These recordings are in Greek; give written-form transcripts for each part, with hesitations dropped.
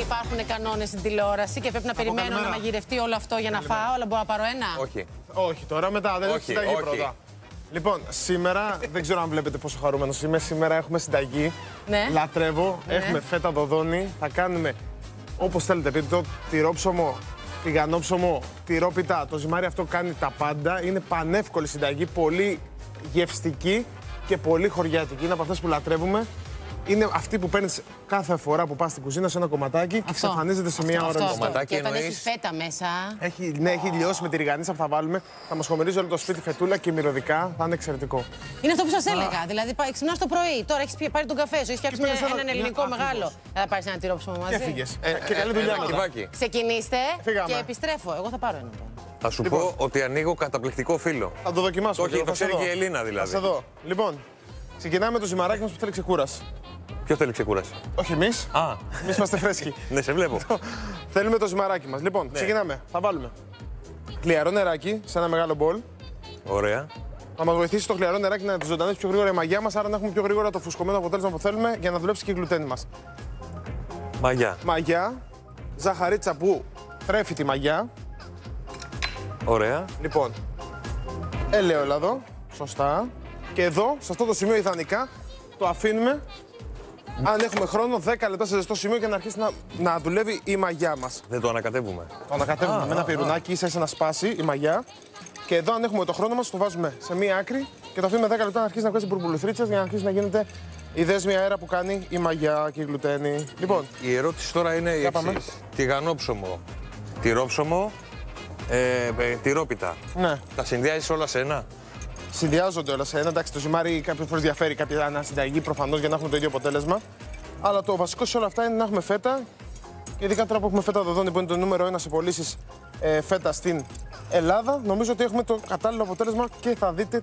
ότι υπάρχουν κανόνες στην τηλεόραση και πρέπει να περιμένω να μαγειρευτεί όλο αυτό για να φάω, αλλά μπορώ να πάρω ένα. Όχι. Όχι, τώρα μετά. Δεν έχει συνταγή πρώτα. Λοιπόν, σήμερα δεν ξέρω αν βλέπετε πόσο χαρούμενος είμαι. Σήμερα έχουμε συνταγή. Ναι. Λατρεύω. Ναι. Έχουμε φέτα δωδώνη. Θα κάνουμε όπως θέλετε. Πείτε το τυρόψωμο, τηγανόψωμο, τυρόπιτα. Το ζυμάρι αυτό κάνει τα πάντα. Είναι πανεύκολη συνταγή. Πολύ γευστική και πολύ χωριάτικη. Είναι από αυτές που λατρεύουμε. Είναι αυτή που παίρνεις κάθε φορά που πας στην κουζίνα σε ένα κομματάκι και εξαφανίζεται σε μία ώρα. Κομματάκι και εννοείς... έχει φέτα μέσα. Έχει, ναι, έχει λιώσει με τη ριγανίτσα που θα βάλουμε. Θα μας χωμερίζει όλο το σπίτι φετούλα και μυρωδικά. Θα είναι εξαιρετικό. Είναι αυτό που σας έλεγα. Δηλαδή, ξυπνάς το πρωί. Τώρα έχεις πάρει τον καφέ σου, έχεις φτιάξει έναν ελληνικό μεγάλο. Θα πάρεις ένα τυρόψιμο μαζί. Έφυγες. Και καλή δουλειά. Ξεκινήστε και επιστρέφω. Εγώ θα πάρω ένα. Θα σου πω ότι ανοίγω καταπληκτικό φύλλο. Θα το δοκιμάσω. Όχι, το ξέρει και η Ελίνα δηλαδή. Λοιπόν, ξεκινάμε με το ζυμαράκι μας που θέλει ξεκούραση. Ποιο θέλει ξεκούραση? Όχι εμείς. Α. Εμείς είμαστε φρέσκοι. Ναι, σε βλέπω. Θέλουμε το ζυμαράκι μας. Λοιπόν, ξεκινάμε. Θα βάλουμε χλιαρό νεράκι σε ένα μεγάλο μπολ. Ωραία. Θα μας βοηθήσει το χλιαρό νεράκι να ζωντανέψει πιο γρήγορα η μαγιά μας, άρα να έχουμε πιο γρήγορα το φουσκωμένο αποτέλεσμα που θέλουμε για να δουλέψει και η γλουτένη μας. Μαγιά. Μαγιά. Ζαχαρίτσα που τρέφει τη μαγιά. Ωραία. Λοιπόν, ελαιόλαδο. Σωστά. Και εδώ, σε αυτό το σημείο ιδανικά, το αφήνουμε. Αν έχουμε χρόνο, 10 λεπτά σε ζεστό σημείο και να αρχίσει να δουλεύει η μαγιά μας. Δεν το ανακατεύουμε. Το ανακατεύουμε με ένα πυρουνάκι, ίσα να σπάσει η μαγιά. Και εδώ, αν έχουμε το χρόνο μας, το βάζουμε σε μία άκρη και το αφήνουμε 10 λεπτά να αρχίσει να βγάζει μπουρμπουλουθρίτσες για να αρχίσει να γίνεται η δέσμη αέρα που κάνει η μαγιά και η γλουτένη. Λοιπόν. Η ερώτηση τώρα είναι η εξής. Τηγανόψωμο, τυρόψωμο, τυρόπιτα. Ναι. Τα συνδυάζεις όλα σε ένα. Συνδυάζονται όλα σε ένα. Εντάξει, το ζυμάρι κάποιες φορές διαφέρει, κάποια ανασυνταγή προφανώς για να έχουμε το ίδιο αποτέλεσμα. Αλλά το βασικό σε όλα αυτά είναι να έχουμε φέτα. Και ειδικά τώρα που έχουμε φέτα δωδώνη, που είναι το νούμερο 1 σε πωλήσεις φέτα στην Ελλάδα, νομίζω ότι έχουμε το κατάλληλο αποτέλεσμα και θα δείτε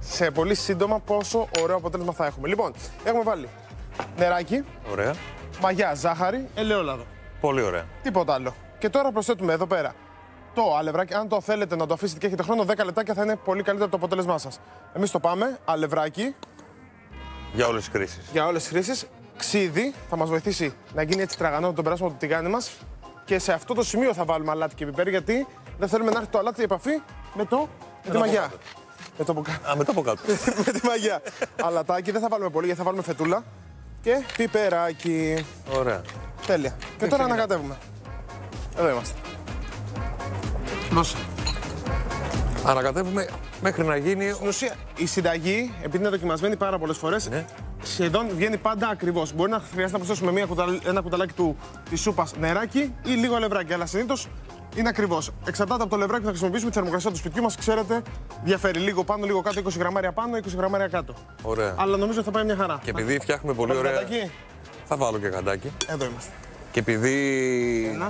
σε πολύ σύντομα πόσο ωραίο αποτέλεσμα θα έχουμε. Λοιπόν, έχουμε βάλει νεράκι. Ωραία. Μαγιά, ζάχαρη, ελαιόλαδο. Πολύ ωραία. Τίποτα άλλο. Και τώρα προσθέτουμε εδώ πέρα. Το αλευράκι, αν το θέλετε να το αφήσετε και έχετε χρόνο, 10 λεπτάκια θα είναι πολύ καλύτερο το αποτέλεσμά σας. Εμείς το πάμε, αλευράκι. Για όλες τις κρίσεις. Για όλες τις κρίσεις. Ξύδι, θα μας βοηθήσει να γίνει έτσι τραγανό, να τον περάσουμε από το τηγάνι μας. Και σε αυτό το σημείο θα βάλουμε αλάτι και πιπέρι, γιατί δεν θέλουμε να έρθει το αλάτι σε επαφή με τη μαγιά. Με το ποκάτω. Α, με το ποκάτω. Με τη μαγιά. Αλατάκι, δεν θα βάλουμε πολύ, γιατί θα βάλουμε φετούλα. Και πιπεράκι. Ωραία. Τέλεια. Και τώρα ανακατεύουμε. Εδώ είμαστε. Ανακατεύουμε μέχρι να γίνει. Στην ουσία, η συνταγή, επειδή είναι δοκιμασμένη πάρα πολλές φορές, σχεδόν βγαίνει πάντα ακριβώς. Μπορεί να χρειάζεται να προσθέσουμε ένα κουταλάκι της σούπας νεράκι ή λίγο αλευράκι. Αλλά συνήθως είναι ακριβώς. Εξαρτάται από το αλευράκι που θα χρησιμοποιήσουμε, τη θερμοκρασία του σπιτιού μας, ξέρετε, διαφέρει λίγο πάνω, λίγο κάτω, 20 γραμμάρια πάνω, 20 γραμμάρια κάτω. Ωραία. Αλλά νομίζω ότι θα πάει μια χαρά. Και επειδή φτιάχνουμε πολύ ωραία. Θα βάλω και καντάκι. Εδώ είμαστε. Και επειδή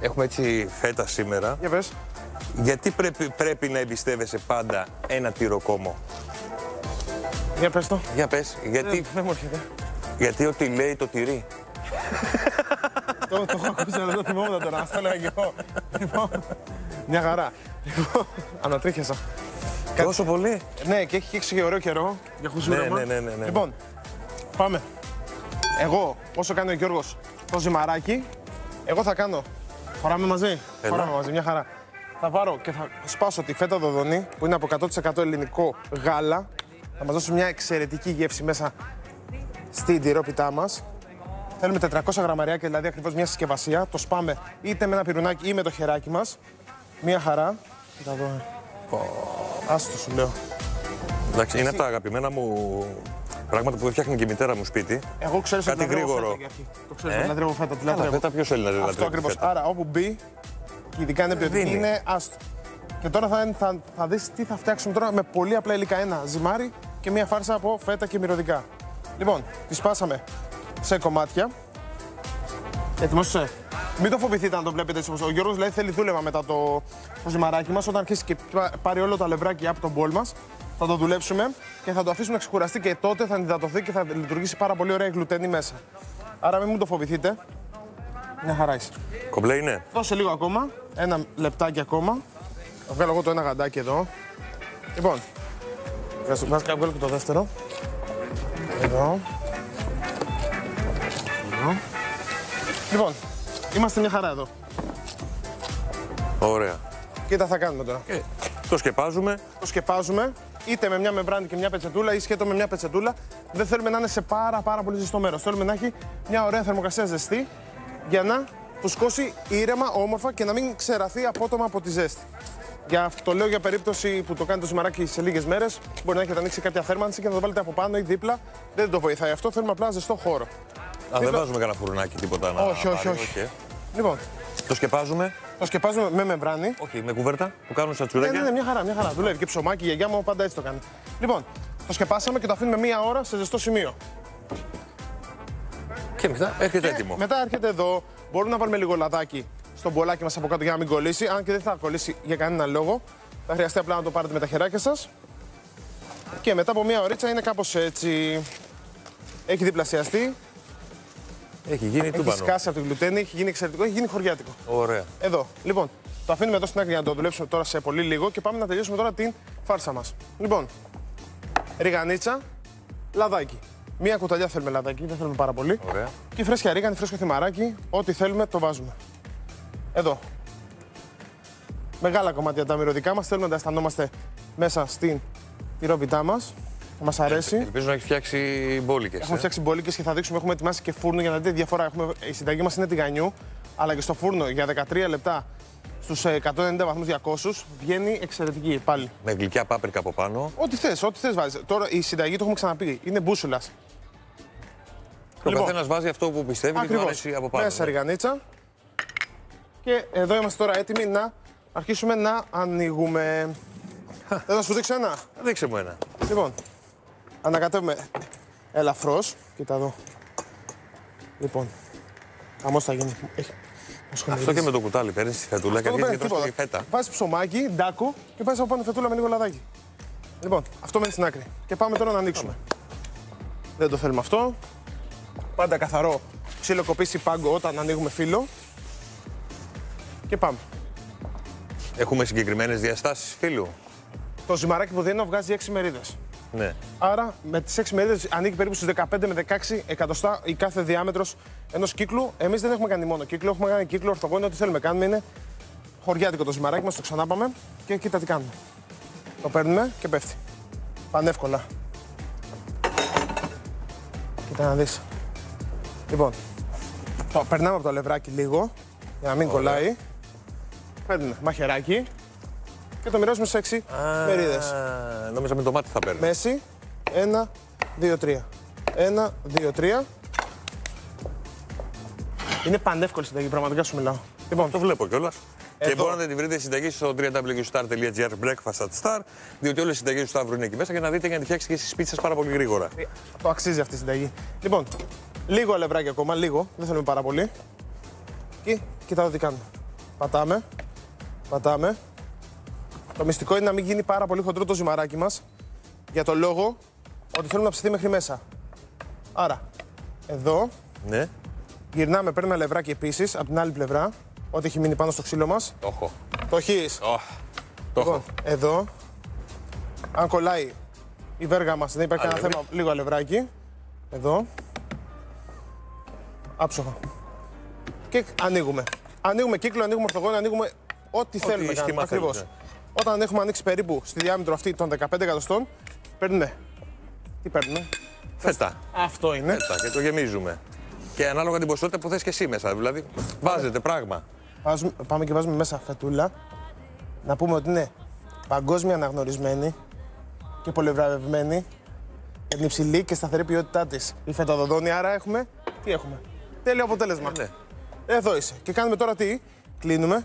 έχουμε έτσι φέτα σήμερα. Για πες. Γιατί πρέπει να εμπιστεύεσαι πάντα ένα τυροκόμο? Για πες το. Για πες. Γιατί... δεν μου έρχεται. Γιατί ό,τι λέει το τυρί. Το έχω ακούσει, αλλά δεν θυμόμουν τώρα. Ας το έλεγα και εγώ. Λοιπόν, μια χαρά. Λοιπόν, ανατρίχιασα. Τόσο πολύ. Ναι, και έχει και ωραίο καιρό. Για χουσούρεμα. Ναι. Λοιπόν, πάμε. Εγώ, όσο κάνει ο Γιώργος το ζυμαράκι, εγώ θα κάνω. Χωράμε μαζί. Χωράμε μαζί, μια χαρά. Θα πάρω και θα σπάσω τη φέτα δωδώνη, που είναι από 100% ελληνικό γάλα. Θα μας δώσουν μια εξαιρετική γεύση μέσα στην τυρόπιτά μας. Θέλουμε 400 γραμμαριάκια, δηλαδή ακριβώς μια συσκευασία. Το σπάμε είτε με ένα πυρουνάκι ή με το χεράκι μας. Μια χαρά. Κοίτα εδώ. Άστο σου λέω. Εντάξει, είναι από τα αγαπημένα μου πράγματα που φτιάχνει και η μητέρα μου σπίτι. Εγώ ξέρω ότι είναι γρήγορο. Το ξέρω, να λατρεύω φέτα. Τη λατρεύω. Φέτα, ποιος θέλει να λατρεύει? Αυτό ακριβώς. Άρα όπου μπει. Και ειδικά είναι ποιοτική, είναι άστο. Και τώρα θα δεις τι θα φτιάξουμε τώρα με πολύ απλά υλικά. Ένα ζυμάρι και μία φάρσα από φέτα και μυρωδικά. Λοιπόν, τη σπάσαμε σε κομμάτια. Ετοιμάσαι. Μην το φοβηθείτε αν το βλέπετε έτσι. Ο Γιώργος δηλαδή θέλει δούλευμα μετά το ζυμαράκι μας. Όταν αρχίσει και πάρει όλο το αλευράκι από τον μπολ μας, θα το δουλέψουμε και θα το αφήσουμε να ξεκουραστεί και τότε θα ενυδατωθεί και θα λειτουργήσει πάρα πολύ ωραία η γλουτένη μέσα. Άρα μην μου το φοβηθείτε. Μια χαρά είσαι. Κομπλέ είναι. Δώσε λίγο ακόμα. Ένα λεπτάκι ακόμα. Θα βγάλω εγώ το ένα γαντάκι εδώ. Λοιπόν, θα βγάλω και το δεύτερο. Εδώ. Λοιπόν, είμαστε μια χαρά εδώ. Ωραία. Και τα θα κάνουμε τώρα. Και το σκεπάζουμε. Το σκεπάζουμε, είτε με μια μεμβράνη και μια πετσετούλα ή σχέτω με μια πετσετούλα. Δεν θέλουμε να είναι σε πάρα πολύ ζεστό μέρος. Θέλουμε να έχει μια ωραία θερμοκρασία ζεστή για να φουσκώσει ήρεμα, όμορφα και να μην ξεραθεί απότομα από τη ζέστη. Για αυτό το λέω για περίπτωση που το κάνει το ζυμαράκι σε λίγες μέρες. Μπορεί να έχετε ανοίξει κάποια θέρμανση και να το βάλετε από πάνω ή δίπλα. Δεν το βοηθάει αυτό. Θέλουμε απλά ζεστό χώρο. Α, δεν βάζουμε κανένα φουρνάκι, τίποτα να. Όχι. Okay. Λοιπόν. Το σκεπάζουμε. Το σκεπάζουμε με μεμβράνη. Όχι, με κουβέρτα που κάνουν στα τσουρέκια. Ναι, μια χαρά. Δουλεύει και ψωμάκι, η γιαγιά μου πάντα έτσι το κάνει. Λοιπόν, το σκεπάσαμε και το αφήνουμε μία ώρα σε ζεστό σημείο. Και μετά έρχεται έτοιμο. Μετά έρχεται εδώ. Μπορούμε να πάρουμε λίγο λαδάκι στον μπολάκι μας από κάτω για να μην κολλήσει. Αν και δεν θα κολλήσει για κανένα λόγο. Θα χρειαστεί απλά να το πάρετε με τα χεράκια σας. Και μετά από μία ωρίτσα είναι κάπως έτσι. Έχει διπλασιαστεί. Έχει γίνει τούμπανο. Έχει σκάσει από το γλουτένι, έχει γίνει εξαιρετικό, έχει γίνει χωριάτικο. Ωραία. Εδώ. Λοιπόν, το αφήνουμε εδώ στην άκρη για να το δουλέψουμε τώρα σε πολύ λίγο και πάμε να τελειώσουμε τώρα την φάρσα μας. Λοιπόν, ριγανίτσα, λαδάκι. Μία κουταλιά θέλουμε λαδάκι, δεν θέλουμε πάρα πολύ. Ωραία. Και φρέσκια ρίγανη, φρέσκο θυμαράκι, ό,τι θέλουμε το βάζουμε. Εδώ. Μεγάλα κομμάτια τα μυρωδικά μας, θέλουμε να τα αισθανόμαστε μέσα στην τυρόπιτά μας. Μας αρέσει. Ελπίζω να έχει φτιάξει μπόλικες. Έχουμε φτιάξει μπόλικες και θα δείξουμε. Έχουμε ετοιμάσει και φούρνο για να δείτε τη διαφορά. Η συνταγή μας είναι τηγανιού, αλλά και στο φούρνο για 13 λεπτά στους 190 βαθμούς 200 βγαίνει εξαιρετική πάλι. Με γλυκιά πάπρικα από πάνω. Ό,τι θες βάζεις. Τώρα η συνταγή, το έχουμε ξαναπεί, είναι μπούσουλας. Ο καθένας βάζει αυτό που πιστεύει και το αρέσει από πάνω. Μέσα ριγανίτσα. Και εδώ είμαστε τώρα έτοιμοι να αρχίσουμε να ανοίγουμε. Θα σου δείξω ένα. Δείξε μου ένα. Λοιπόν. Ανακατεύουμε ελαφρώς. Κοίτα εδώ. Λοιπόν, χαμός θα γίνει. Αυτό και με το κουτάλι παίρνεις τη φετούλα και αρχίζεις και τρως τη φέτα. Βάζεις ψωμάκι, ντάκο και βάζεις από πάνω φετούλα με λίγο λαδάκι. Λοιπόν, αυτό μένει στην άκρη. Και πάμε τώρα να ανοίξουμε. Δεν το θέλουμε αυτό. Πάντα καθαρό ξύλο κοπήσει πάγκο όταν ανοίγουμε φύλλο. Και πάμε. Έχουμε συγκεκριμένες διαστάσεις φύλλου. Το ζυμαράκι που δίνω βγάζει 6 μερίδες. Ναι. Άρα με τις 6 μερίδες ανήκει περίπου στους 15 με 16 εκατοστά η κάθε διάμετρος ενός κύκλου. Εμείς δεν έχουμε κάνει μόνο κύκλο, έχουμε κάνει κύκλο, ορθογώνιο, ό,τι θέλουμε. Κάνουμε είναι χωριάτικο το ζυμαράκι μας, το ξανάπαμε και κοίτα τι κάνουμε. Το παίρνουμε και πέφτει. Πανεύκολα. Κοίτα να δεις. Λοιπόν, το περνάμε από το αλευράκι λίγο για να μην κολλάει. Παίρνουμε μαχαιράκι. Και το μοιράζουμε σε 6 μερίδες. Νόμιζα με το μάτι θα παίρνει. Μέση, 1, 2, 3. 1, 2, 3. Είναι πανεύκολη συνταγή, πραγματικά σου μιλάω. Λοιπόν, το βλέπω κιόλας. Και μπορείτε να την βρείτε συνταγή στο www.star.gr breakfast at star, διότι όλες οι συνταγές του Σταύρου είναι εκεί μέσα και να δείτε για να τη φτιάξετε και εσείς σπίτι σας πάρα πολύ γρήγορα. Το αξίζει αυτή η συνταγή. Λοιπόν, λίγο αλευράκι ακόμα, λίγο, δεν θέλουμε πάρα πολύ. Και κοιτάω τι κάνουμε. Πατάμε. Το μυστικό είναι να μην γίνει πάρα πολύ χοντρό το ζυμαράκι μας, για το λόγο ότι θέλουμε να ψηθεί μέχρι μέσα. Άρα, εδώ, ναι. Γυρνάμε, παίρνουμε αλευράκι επίσης, από την άλλη πλευρά, ό,τι έχει μείνει πάνω στο ξύλο μας. Το έχω. Το έχεις. Λοιπόν, εδώ, αν κολλάει η βέργα μας, δεν υπάρχει κανένα θέμα, λίγο αλευράκι. Εδώ, άψογα. Και ανοίγουμε. Ανοίγουμε κύκλο, ανοίγουμε ορθογώνιο, ανοίγουμε ό,τι θέλουμε. Ακριβώς. Όταν έχουμε ανοίξει περίπου στη διάμετρο αυτή των 15 εκατοστών, παίρνουμε. Τι παίρνουμε? Φέτα. Αυτό είναι. Φέτα και το γεμίζουμε. Και ανάλογα την ποσότητα που θες και εσύ μέσα. Δηλαδή, βάζετε πράγμα. Πάμε και βάζουμε μέσα φετούλα. Να πούμε ότι είναι παγκόσμια αναγνωρισμένη και πολυβραβευμένη. Με την υψηλή και σταθερή ποιότητά της η φέτα Δωδώνη. Άρα έχουμε. Τι έχουμε? Τέλειο αποτέλεσμα. Εδώ είσαι. Και κάνουμε τώρα τι? Κλείνουμε.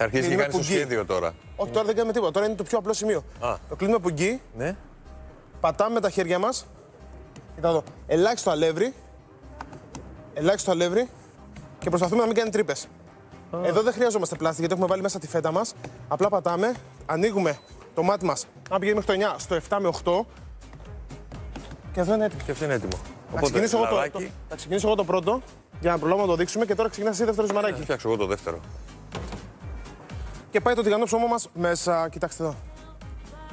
Αρχίζει και κάνει το σχέδιο τώρα. Όχι, τώρα δεν κάνουμε τίποτα. Τώρα είναι το πιο απλό σημείο. Το κλείνουμε πουγγί. Ναι. Πατάμε με τα χέρια μας. Κοίτα εδώ. Ελάχιστο αλεύρι. Ελάχιστο αλεύρι. Και προσπαθούμε να μην κάνει τρύπες. Εδώ δεν χρειαζόμαστε πλάστη γιατί έχουμε βάλει μέσα τη φέτα μας. Απλά πατάμε. Ανοίγουμε το μάτι μας. Να πηγαίνει μέχρι το 9, στο 7 με 8. Και εδώ είναι έτοιμο. Και αυτό είναι έτοιμο. Θα ξεκινήσω εγώ το πρώτο για να προλάβουμε να το δείξουμε. Και τώρα ξεκινάς εσύ δεύτερο ζυμαράκι. Θα φτιάξω εγώ το δεύτερο. Και πάει το τηγανό ψωμό μας μέσα. Κοιτάξτε εδώ.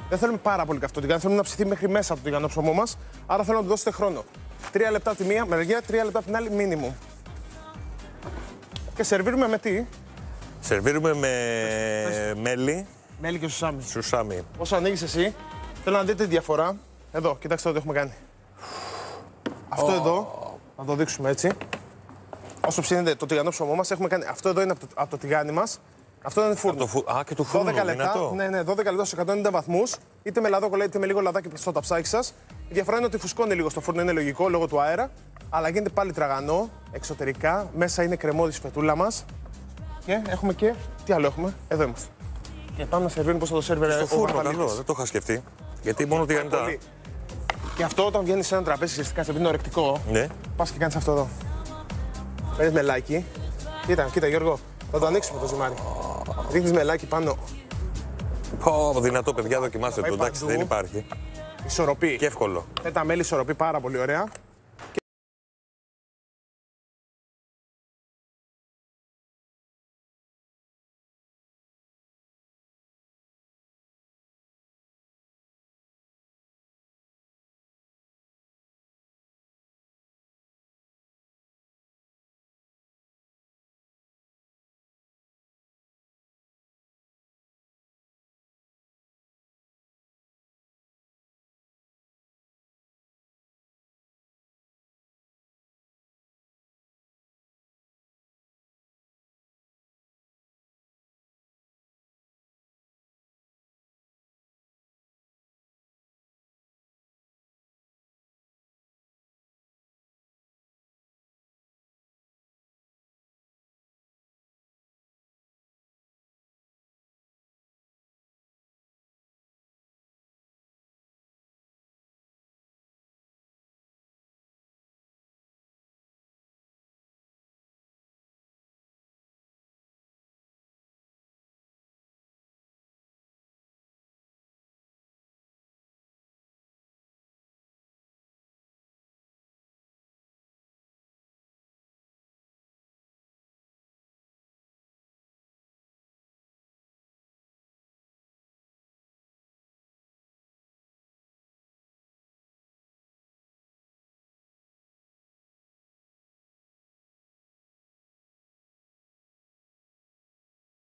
Δεν θέλουμε πάρα πολύ καυτό τηγανό. Θέλουμε να ψηθεί μέχρι μέσα το τηγανό ψωμό μας. Άρα θέλω να του δώσετε χρόνο. 3 λεπτά από τη μία μεριά, 3 λεπτά από την άλλη, minimum. Και σερβίρουμε με τι? Σερβίρουμε με μέλι. Μέλι και σουσάμι. Σουσάμι. Όσο ανοίγεις εσύ, θέλω να δείτε τη διαφορά. Εδώ, κοιτάξτε εδώ τι έχουμε κάνει. Αυτό εδώ, να το δείξουμε έτσι. Όσο ψήνεται το τηγανό ψωμό μας, έχουμε κάνει. Αυτό εδώ είναι από το τηγάνι μας. Αυτό είναι φούρνο. Α, και το φούρνο. 12 λεπτά, ναι, 12 λεπτά στους 190 βαθμούς. Είτε με λαδόκολλα είτε με λίγο λαδάκι στο ταψάκι σας. Η διαφορά είναι ότι φουσκώνει λίγο στο φούρνο, είναι λογικό λόγω του αέρα. Αλλά γίνεται πάλι τραγανό εξωτερικά. Μέσα είναι κρεμόδης φετούλα μας. Και έχουμε και. Τι άλλο έχουμε, εδώ είμαστε. Και πάμε να σερβίρουμε πώς θα το σερβίρουμε. Στο φούρνο, καλό, δεν το είχα σκεφτεί. Γιατί μόνο τηγανιτά. Και αυτό όταν βγαίνει σε ένα τραπέζι, ουσιαστικά επειδή είναι ορεκτικό, ναι. Πας και κάνεις αυτό εδώ. Παίρνεις μελάκι. Κοίτα Γιώργο, θα το ανοίξουμε το ζυμάρι. Ρίχνεις μελάκι πάνω. Πω, δυνατό παιδιά, δοκιμάστε το. Εντάξει, δεν υπάρχει. Ισορροπεί. Και εύκολο. Τα μέλι ισορροπεί πάρα πολύ ωραία.